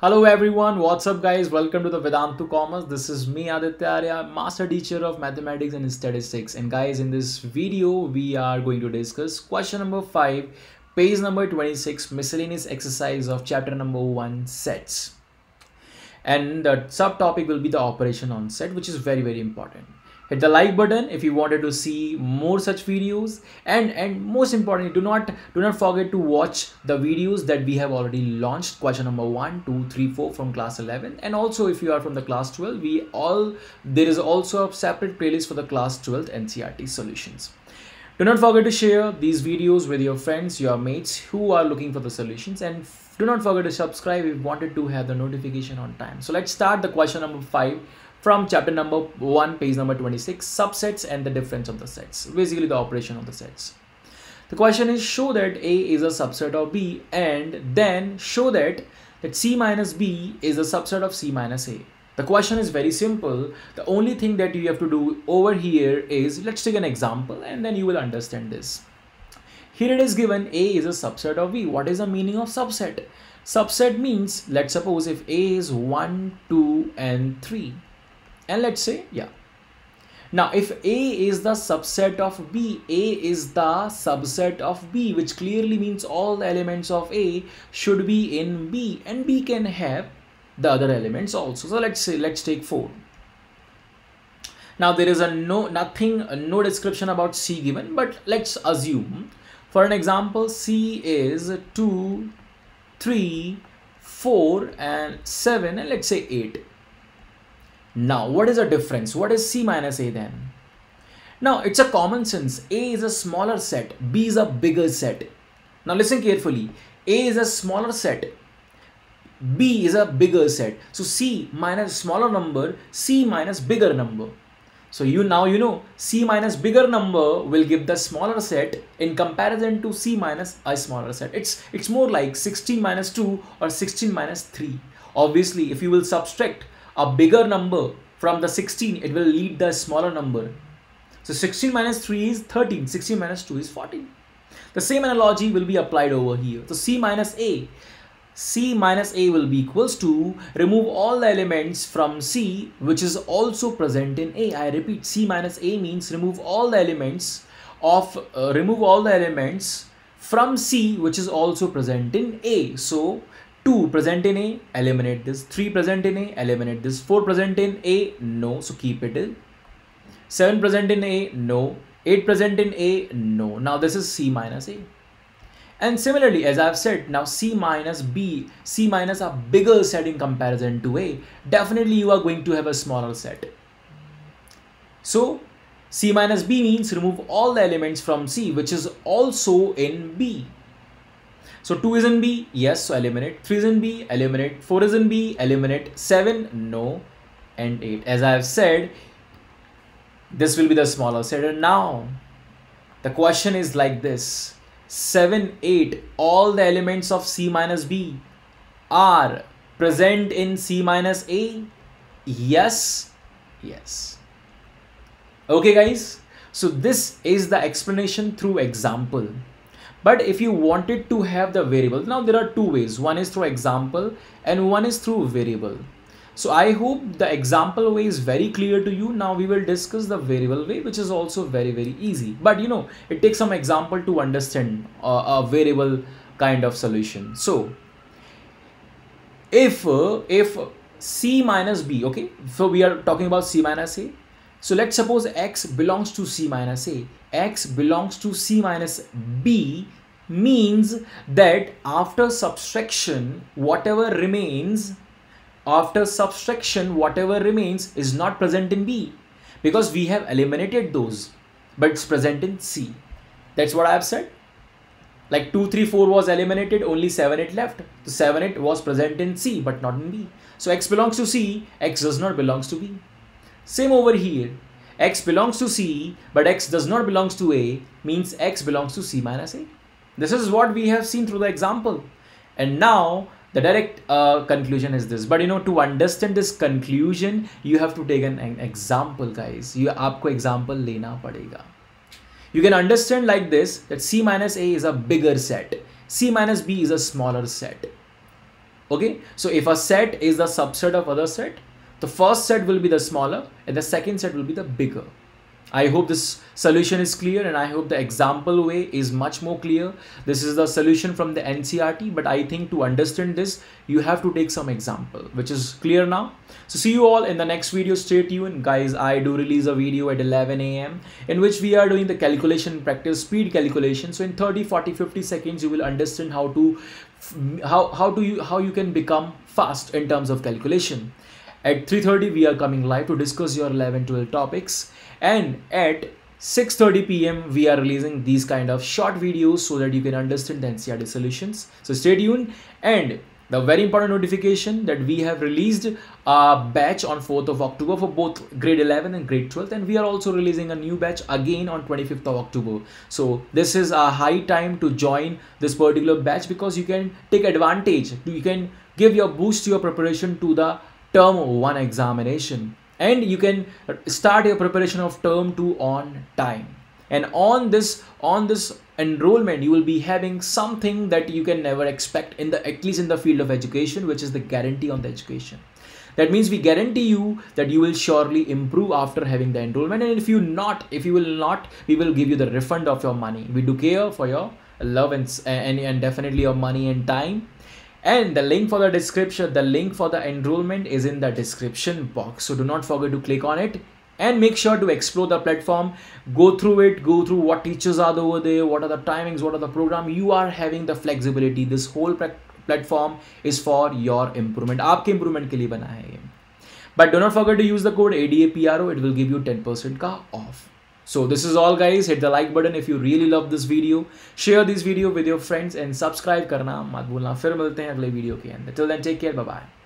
Hello everyone, what's up guys, welcome to the Vedantu Commerce. This is me Aditya Arya, master teacher of mathematics and statistics, and guys, in this video we are going to discuss question number 5, page number 26, miscellaneous exercise of chapter number 1, sets, and the subtopic will be the operation on set, which is very, very important. Hit the like button if you wanted to see more such videos, and most importantly, do not forget to watch the videos that we have already launched, question number 1, 2, 3, 4 from class 11, and also if you are from the class 12, there is also a separate playlist for the class 12 NCERT solutions. Do not forget to share these videos with your friends, your mates who are looking for the solutions, and do not forget to subscribe if you wanted to have the notification on time. So let's start the question number 5 from chapter number 1, page number 26, subsets and the difference of the sets, basically the operation of the sets. The question is, show that A is a subset of B, and then show that C minus B is a subset of C minus A. The question is very simple. The only thing that you have to do over here is, let's take an example and then you will understand this. Here it is given, A is a subset of B. What is the meaning of subset? Subset means, let's suppose if A is 1, 2 and 3. And let's say, yeah. Now, if A is the subset of B, A is the subset of B, which clearly means all the elements of A should be in B, and B can have the other elements also. So let's say, let's take 4. Now there is no description about C given, but let's assume, for an example, C is 2, 3, 4 and 7, and let's say 8. Now, what is the difference? What is C minus A then? Now, it's a common sense. A is a smaller set. B is a bigger set. Now, listen carefully. A is a smaller set. B is a bigger set. So, C minus smaller number, C minus bigger number. So, you know, C minus bigger number will give the smaller set in comparison to C minus a smaller set. It's more like 16 minus 2 or 16 minus 3. Obviously, if you will subtract a bigger number from the 16, it will lead the smaller number. So 16 minus 3 is 13, 16 minus 2 is 14. The same analogy will be applied over here. So C minus A will be equals to, remove all the elements from C, which is also present in A. I repeat, C minus A means remove all the elements from C, which is also present in A. So 2 present in A, eliminate this. 3 present in A, eliminate this. 4 present in A, no, so keep it in. 7 present in A, no. 8 present in A, no. Now this is C minus A. And similarly, as I've said, now C minus B, C minus a bigger set in comparison to A, definitely you are going to have a smaller set. So C minus B means remove all the elements from C, which is also in B. So 2 is in B, yes, so eliminate. 3 is in B, eliminate. 4 is in B, eliminate. 7, no, and 8. As I have said, this will be the smaller set. And now, the question is like this. 7, 8, all the elements of C minus B are present in C minus A? Yes, yes. Okay guys, so this is the explanation through example. But if you wanted to have the variable, now there are 2 ways. One is through example and one is through variable. So I hope the example way is very clear to you. Now we will discuss the variable way, which is also very, very easy. But you know, it takes some example to understand a variable kind of solution. So if C minus B, okay, so we are talking about C minus A. So let's suppose X belongs to C minus A. X belongs to C minus B means that after subtraction whatever remains is not present in B, because we have eliminated those, but it's present in C. That's what I have said. Like 2, 3, 4 was eliminated, only 7, 8 left. So 7, 8 was present in C but not in B. So X belongs to C, X does not belong to B. Same over here, X belongs to C, but X does not belong to A, means X belongs to C minus A. This is what we have seen through the example. And now the direct conclusion is this. But you know, to understand this conclusion, you have to take an example, guys. You aapko example lena padega. You can understand like this, that C minus A is a bigger set. C minus B is a smaller set. Okay, so if a set is the subset of other set, the first set will be the smaller and the second set will be the bigger. I hope this solution is clear, and I hope the example way is much more clear. This is the solution from the NCERT, but I think to understand this, you have to take some example, which is clear now. So see you all in the next video. Stay tuned, guys. I do release a video at 11 AM in which we are doing the calculation practice, speed calculation. So in 30, 40, 50 seconds, you will understand how you can become fast in terms of calculation. At 3:30, we are coming live to discuss your 11, 12 topics. And at 6:30 PM, we are releasing these kind of short videos so that you can understand the NCERT solutions. So stay tuned. And the very important notification that we have released a batch on 4th of October for both grade 11 and grade 12. And we are also releasing a new batch again on 25th of October. So this is a high time to join this particular batch, because you can take advantage. You can give your boost to your preparation to the term 1 examination. And you can start your preparation of term 2 on time. And on this enrollment, you will be having something that you can never expect in the, at least in the field of education, which is the guarantee on the education. That means we guarantee you that you will surely improve after having the enrollment. And if you will not, we will give you the refund of your money. We do care for your love and definitely your money and time. And the link for the description, the link for the enrollment is in the description box. So do not forget to click on it, and make sure to explore the platform. Go through it, go through what teachers are over there, what are the timings, what are the program. You are having the flexibility. This whole platform is for your improvement. Aapke improvement ke liye bana hai. But do not forget to use the code ADAPRO. It will give you 10% ka off. So this is all, guys. Hit the like button if you really love this video. Share this video with your friends and subscribe karna mat bhulna. Fir milte hain agle video ke andar. Till then, take care. Bye bye.